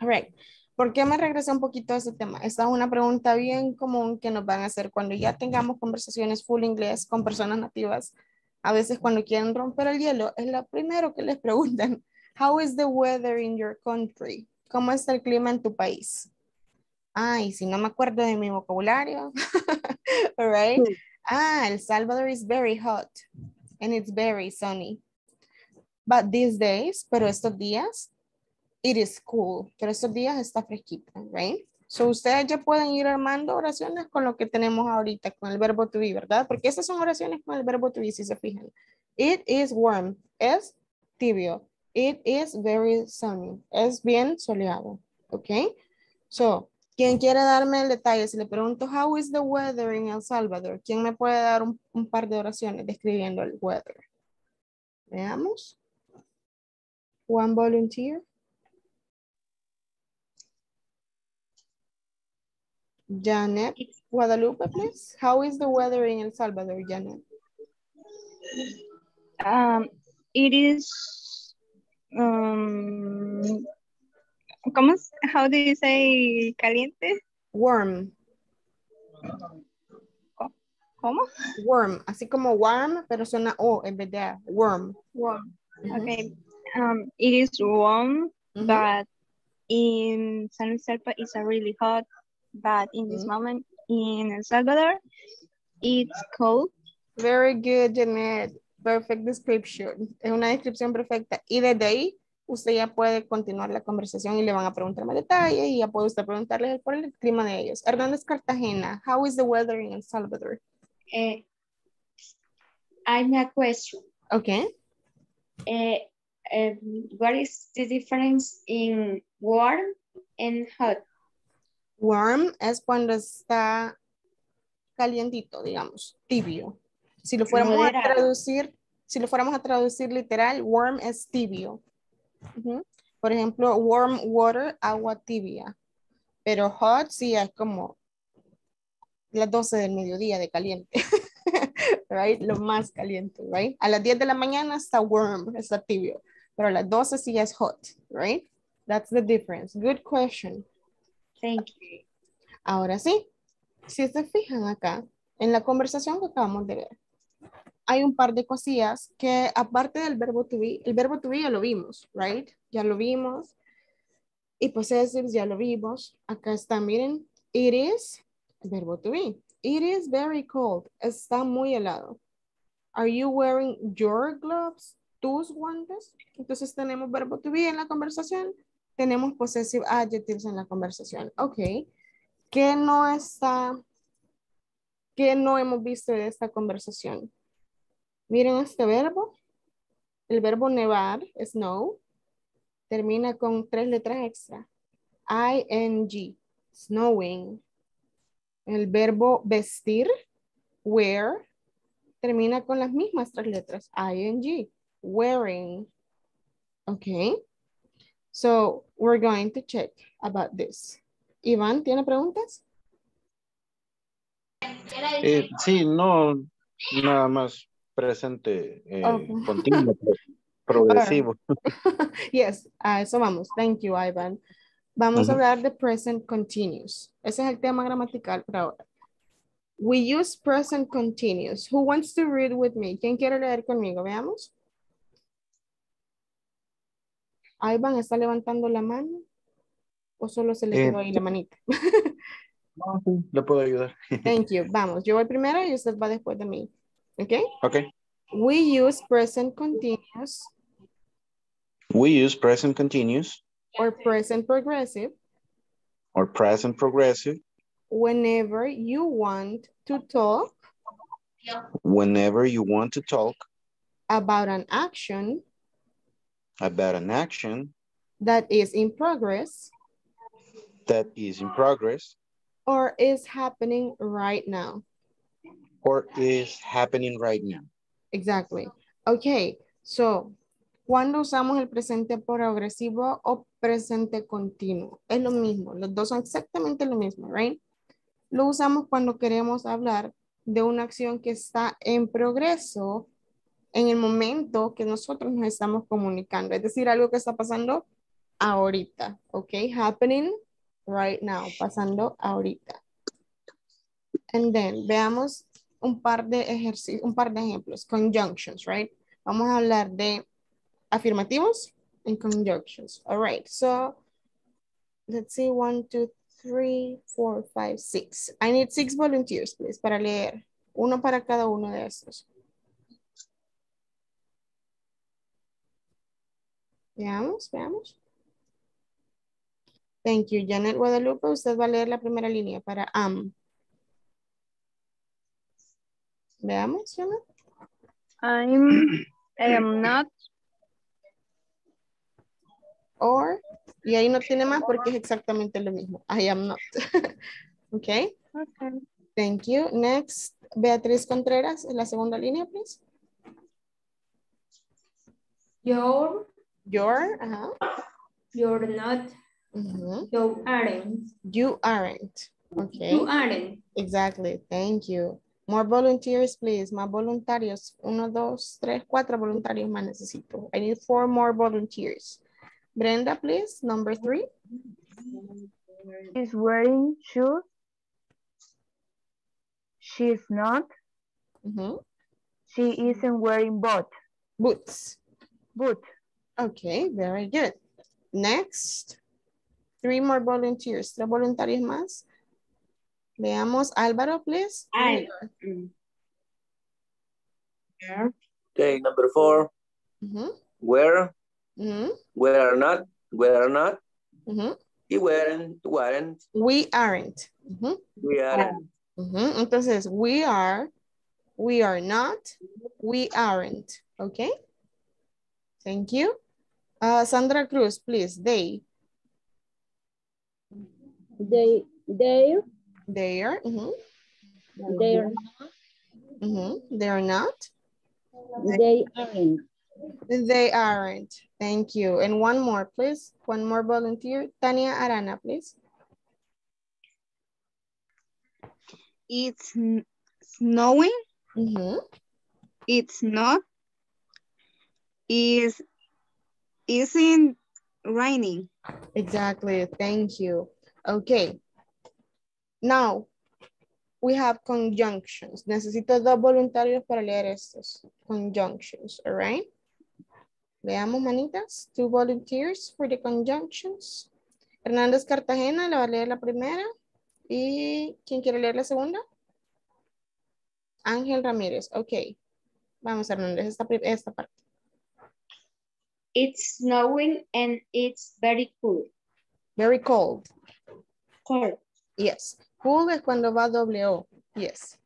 Correct. ¿Por qué me regresé un poquito a este tema? Esta es una pregunta bien común que nos van a hacer cuando ya tengamos conversaciones full inglés con personas nativas. A veces cuando quieren romper el hielo, es lo primero que les preguntan. How is the weather in your country? ¿Cómo está el clima en tu país? Ay, si no me acuerdo de mi vocabulario. All right. Ah, El Salvador is very hot and it's very sunny. But these days, pero estos días, it is cool. Pero estos días está fresquita, right? So ustedes ya pueden ir armando oraciones con lo que tenemos ahorita, con el verbo to be, ¿verdad? Porque estas son oraciones con el verbo to be, si se fijan. It is warm. Es tibio. It is very sunny. Es bien soleado. ¿Ok? So, ¿quién quiere darme el detalle? Si le pregunto, how is the weather in El Salvador? ¿Quién me puede dar un par de oraciones describiendo el weather? Veamos. One volunteer. Janet Guadalupe, please. How is the weather in El Salvador, Janet? It is, how do you say caliente? Warm. ¿Cómo? Warm, así como warm, pero suena O en vez de warm. Warm, okay. It is warm, but in San Luis Alpa it's a really hot. But in this moment in El Salvador, it's cold. Very good, Janet. Perfect description. Es una descripción perfecta. Y desde ahí, usted ya puede continuar la conversación y le van a preguntar más detalles y ya puede usted preguntarles por el clima de ellos. Hernández Cartagena, how is the weather in El Salvador? I have a question. Okay. What is the difference in warm and hot? Warm es cuando está calientito, digamos, tibio. Si lo fuéramos a traducir, literal, warm es tibio. Por ejemplo, warm water, agua tibia. Pero hot sí es como las 12 del mediodía de caliente. Right? Lo más caliente, right? A las 10 de la mañana está warm, está tibio. Pero a las 12 sí es hot, right? That's the difference. Good question. Thank you. Ahora sí, si se fijan acá, en la conversación que acabamos de ver, hay un par de cosillas que aparte del verbo to be, el verbo to be ya lo vimos, right? Ya lo vimos. Y possessives ya lo vimos. Acá está, miren, it is, verbo to be. It is very cold. Está muy helado. Are you wearing your gloves? Tus guantes. Entonces tenemos verbo to be en la conversación. Tenemos possessive adjectives en la conversación. Ok. ¿Qué no está? ¿Qué no hemos visto de esta conversación? Miren este verbo. El verbo nevar, snow, termina con 3 letras extra. ING, snowing. El verbo vestir, wear, termina con las mismas 3 letras. ING, wearing. Okay. So we're going to check about this. Iván, ¿tiene preguntas? Sí, no, nada más presente, okay. Continuo, progresivo. Yes, a eso vamos. Thank you, Iván. Vamos a hablar de present continuous. Ese es el tema gramatical por ahora. We use present continuous. Who wants to read with me? ¿Quién quiere leer conmigo? Veamos. Iván está levantando la mano o solo se le quedó ahí la manita. No, le puedo ayudar. Thank you. Vamos, yo voy primero y usted va después de mí. ¿Ok? Ok. We use present continuous. We use present continuous. Or present progressive. Or present progressive. Whenever you want to talk. Whenever you want to talk. About an action. About an action that is in progress, that is in progress, or is happening right now, or is happening right now. Exactly. Okay, so cuando usamos el presente progresivo o presente continuo, es lo mismo, los dos son exactamente lo mismo, right? Lo usamos cuando queremos hablar de una acción que está en progreso en el momento que nosotros nos estamos comunicando. Es decir, algo que está pasando ahorita. Ok, happening right now. Pasando ahorita. And then, veamos un par de ejercicios, un par de ejemplos. Conjunctions, right? Vamos a hablar de afirmativos en conjunctions. All right, so let's see. 1, 2, 3, 4, 5, 6. I need 6 volunteers, please, para leer. Uno para cada uno de estos. Veamos, veamos. Thank you. Janet Guadalupe, usted va a leer la primera línea para am. Veamos, Janet. I am not. Or, y ahí no tiene más porque es exactamente lo mismo. I am not. Okay. Okay. Thank you. Next, Beatriz Contreras, la segunda línea, please. You're not. You aren't. You aren't. Okay. You aren't. Exactly. Thank you. More volunteers, please. Más voluntarios. 1, 2, 3, 4 voluntarios más necesito. I need 4 more volunteers. Brenda, please. Number 3. She's wearing shoes. She's not. She isn't wearing boots. Good. Okay, very good. Next, 3 more volunteers. 3 voluntarios más. Veamos, Álvaro, please. Where? Okay, number 4. Where? Where are not. We weren't. We aren't. We aren't. Entonces, we are not, we aren't. Okay. Thank you. Sandra Cruz, please. They are. They are not. They aren't. They aren't. Thank you. And 1 more, please. 1 more volunteer. Tania Arana, please. It's snowing. It's not. Isn't raining. Exactly, thank you. Okay, now we have conjunctions. Necesito dos voluntarios para leer estos conjunctions, all right? Veamos, manitas, two volunteers for the conjunctions. Hernández Cartagena le va a leer la primera. ¿Y quién quiere leer la segunda? Ángel Ramírez, ok. Vamos, Hernández, esta parte. It's snowing and it's very cold. Very cold. Cold. Yes. Cool es cuando va doble O. Yes.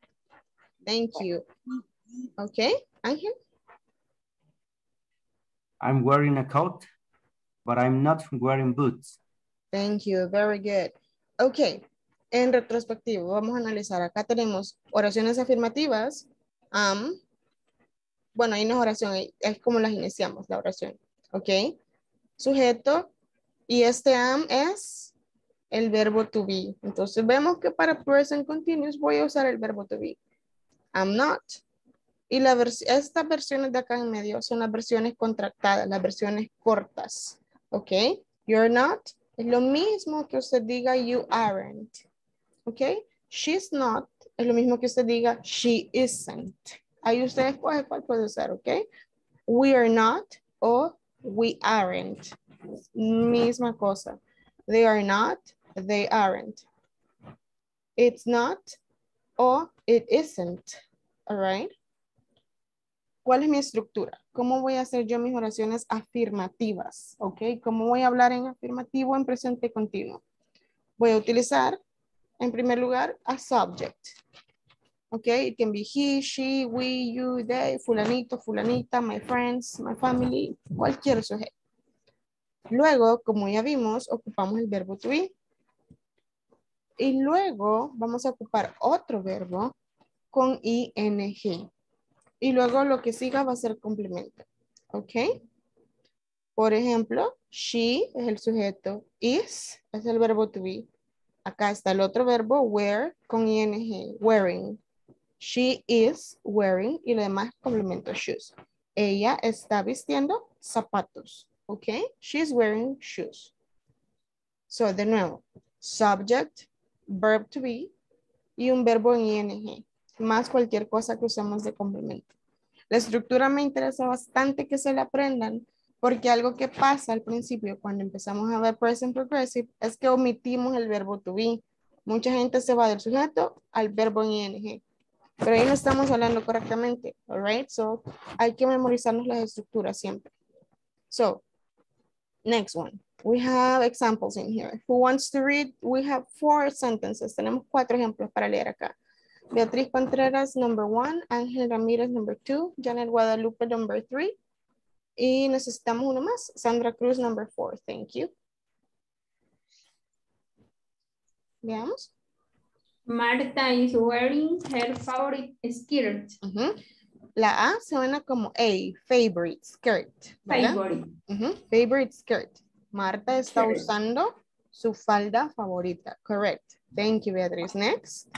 Thank you. Okay, Ángel. I'm wearing a coat, but I'm not wearing boots. Thank you. Very good. Okay. En retrospectivo, vamos a analizar. Acá tenemos oraciones afirmativas. Bueno, ahí no es oración, es como las iniciamos, la oración. Ok. Sujeto. Y este am es el verbo to be. Entonces vemos que para present continuous voy a usar el verbo to be. I'm not. Y estas versiones de acá en medio son las versiones contractadas, las versiones cortas. Ok. You're not. Es lo mismo que usted diga you aren't. Ok. She's not. Es lo mismo que usted diga she isn't. Ahí usted escoge cuál puede usar, ok. We are not o we aren't. Misma cosa. They are not, they aren't. It's not o it isn't. All right. ¿Cuál es mi estructura? ¿Cómo voy a hacer yo mis oraciones afirmativas? Ok. ¿Cómo voy a hablar en afirmativo en presente continuo? Voy a utilizar, en primer lugar, a subject. Okay, it can be he, she, we, you, they, fulanito, fulanita, my friends, my family, cualquier sujeto. Luego, como ya vimos, ocupamos el verbo to be. Y luego vamos a ocupar otro verbo con ing. Y luego lo que siga va a ser complemento. ¿Ok? Por ejemplo, she es el sujeto, is es el verbo to be. Acá está el otro verbo, wear, con ing, wearing. She is wearing y lo demás complemento shoes. Ella está vistiendo zapatos. Ok. She's wearing shoes. So, de nuevo. Subject, verb to be y un verbo en ing. Más cualquier cosa que usemos de complemento. La estructura me interesa bastante que se la aprendan. Porque algo que pasa al principio cuando empezamos a ver present progressive es que omitimos el verbo to be. Mucha gente se va del sujeto al verbo ing. Pero ahí no estamos hablando correctamente, all right? So, hay que memorizarnos las estructuras siempre. So, next one. We have examples in here. Who wants to read? We have four sentences. Tenemos cuatro ejemplos para leer acá. Beatriz Contreras, number 1. Ángel Ramírez, number 2. Janet Guadalupe, number 3. Y necesitamos uno más. Sandra Cruz, number 4. Thank you. Veamos. Marta is wearing her favorite skirt. Uh-huh. La A suena como A, favorite skirt. ¿Verdad? Favorite. Uh-huh. Favorite skirt. Marta está usando su falda favorita. Correct. Thank you, Beatriz. Next.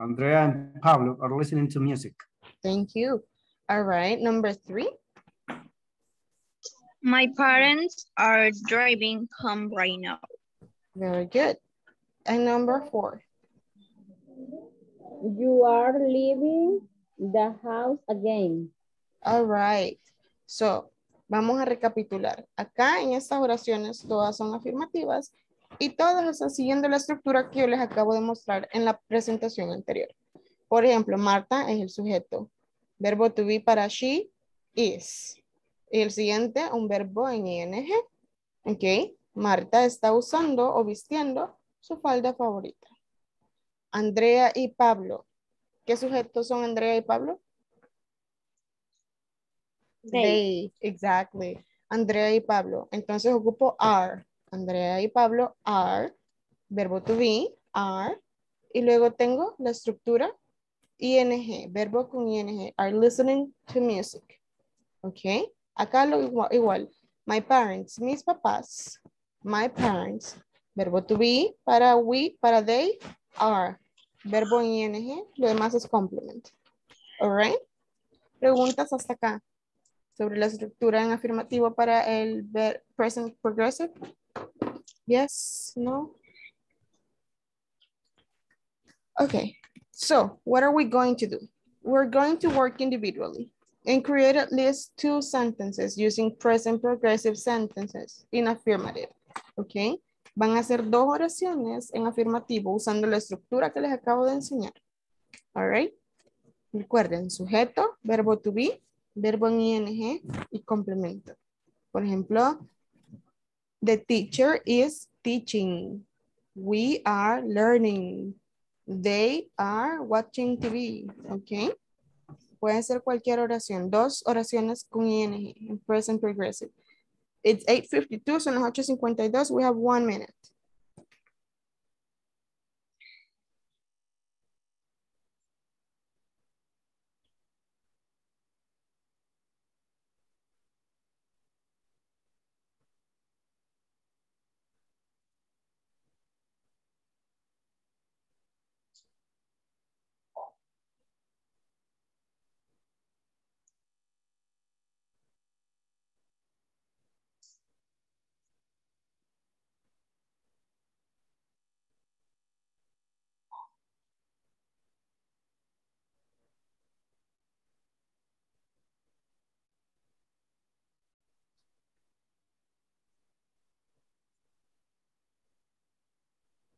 Andrea and Pablo are listening to music. Thank you. All right. Number 3. My parents are driving home right now. Very good. And number 4. You are leaving the house again. All right. So, vamos a recapitular. Acá en estas oraciones todas son afirmativas y todas están siguiendo la estructura que yo les acabo de mostrar en la presentación anterior. Por ejemplo, Marta es el sujeto. Verbo to be para she is. Y el siguiente, un verbo en ing. Ok. Marta está usando o vistiendo su falda favorita. Andrea y Pablo. ¿Qué sujetos son Andrea y Pablo? They. Exactly. Andrea y Pablo. Entonces ocupo are. Andrea y Pablo are. Verbo to be, are. Y luego tengo la estructura ing, verbo con ing, are listening to music. Ok, acá lo igual. My parents, mis papás, my parents, verbo to be, para we, para they, are. Verbo ing, lo demás es complement. All right. Preguntas hasta acá. sobre la estructura en afirmativo para el present progressive? Yes, no? Okay, so what are we going to do? We're going to work individually and create at least 2 sentences using present progressive sentences in affirmative, okay? Van a hacer 2 oraciones en afirmativo usando la estructura que les acabo de enseñar. All right? Recuerden, sujeto, verbo to be, verbo en ing y complemento. Por ejemplo, the teacher is teaching. We are learning. They are watching TV. Okay? Puede ser cualquier oración. 2 oraciones con ing en present progressive. It's 8:52, son las 8:52. We have 1 minute.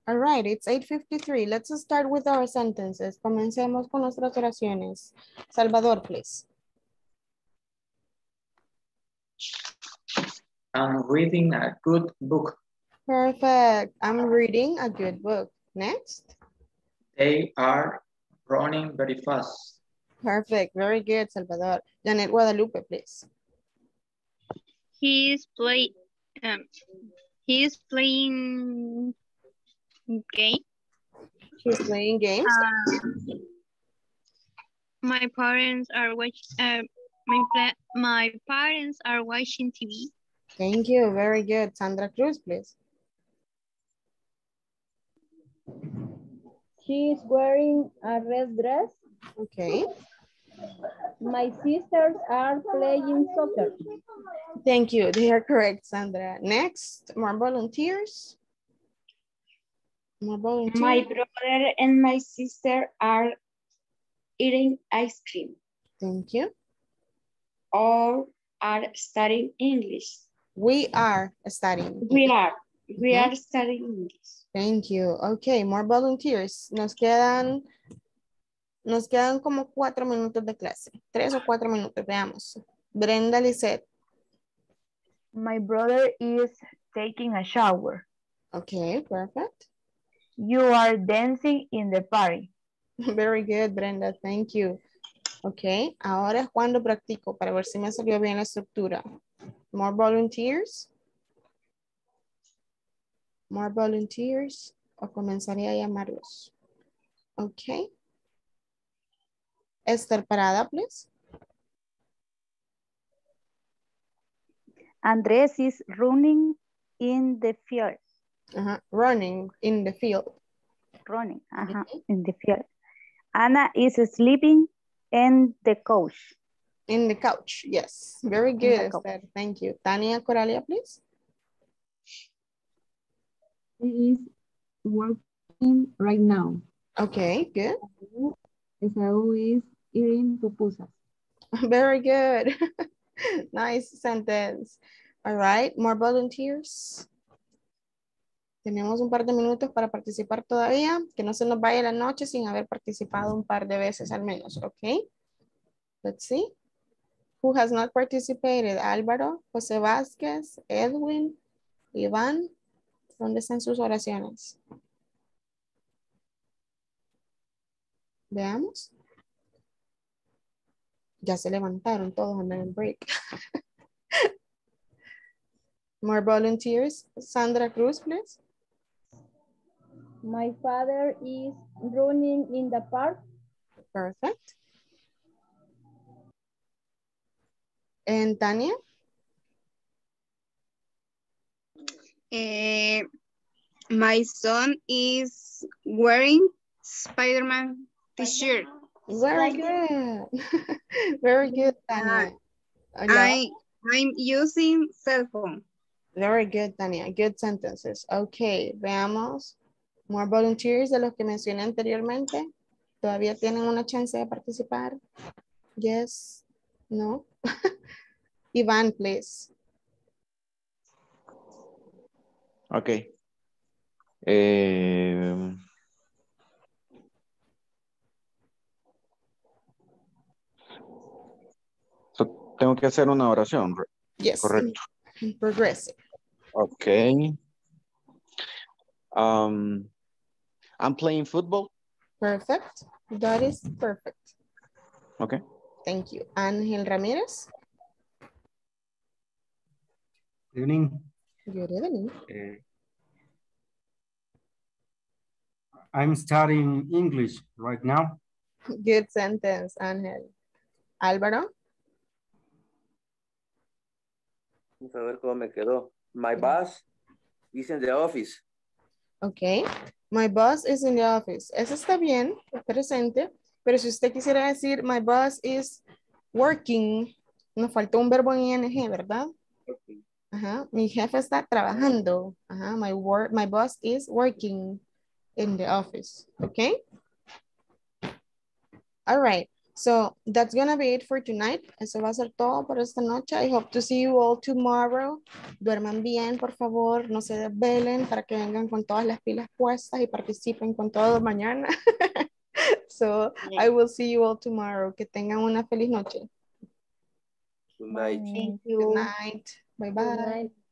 All right, it's 8:53. Let's start with our sentences. Comencemos con nuestras oraciones. Salvador, please. I'm reading a good book. Perfect. I'm reading a good book. Next. They are running very fast. Perfect. Very good, Salvador. Janet Guadalupe, please. He is playing game. She's playing games. My parents are watching TV. Thank you. Very good. Sandra Cruz, please. She's wearing a red dress. Okay. My sisters are playing soccer. Thank you. They are correct, Sandra. Next, more volunteers. My brother and my sister are eating ice cream. Thank you. All are studying English. We are studying. We are studying English. Thank you. Okay, more volunteers. Nos quedan como 4 minutos de clase. 3 o 4 minutos, veamos. Brenda Lissette. My brother is taking a shower. Okay, perfect. You are dancing in the party. Very good, Brenda. Thank you. Okay, ahora es cuando practico para ver si me salió bien la estructura. More volunteers. More volunteers. O comenzaré a llamarlos. Okay. Esther Parada, please. Andres is running in the field. Running in the field. Running, in the field. Anna is sleeping in the couch. In the couch, yes. Very good, Esther. Thank you. Tania Coralia, please. She is working right now. Okay, good. Esaú is eating pupusas. Very good. Nice sentence. All right, more volunteers. Tenemos un par de minutos para participar todavía, que no se nos vaya la noche sin haber participado un par de veces al menos, ¿ok? Let's see. Who has not participated? Álvaro, Jose Vasquez, Edwin, Ivan. ¿Dónde están sus oraciones? Veamos. Ya se levantaron todos, andan en break. More volunteers. Sandra Cruz, please. My father is running in the park. Perfect. And Tania? My son is wearing Spider-Man t-shirt. Very good. Very good, Tania. I'm using cell phone. Very good, Tania. Good sentences. Okay, veamos. More volunteers de los que mencioné anteriormente. ¿Todavía tienen una chance de participar? Yes. No. Ivan, please. Okay. Tengo que hacer una oración. Yes. Correcto. Progressive. Okay. I'm playing football. Perfect. That is perfect. Okay. Thank you. Ángel Ramírez. Good evening. Good evening. I'm studying English right now. Good sentence, Ángel. Álvaro. A ver cómo me quedó. My boss is in the office. Ok. My boss is in the office. Eso está bien, presente. Pero si usted quisiera decir, my boss is working. Nos faltó un verbo en ing, ¿verdad? Okay. Ajá. Mi jefe está trabajando. Ajá. My boss is working in the office. Ok. All right. So that's gonna be it for tonight. Eso va a ser todo por esta noche. I hope to see you all tomorrow. Duerman bien, por favor. No se desvelen para que vengan con todas las pilas puestas y participen con todo mañana. So I will see you all tomorrow. Que tengan una feliz noche. Good night. Thank you. Good night. Bye bye. Good night.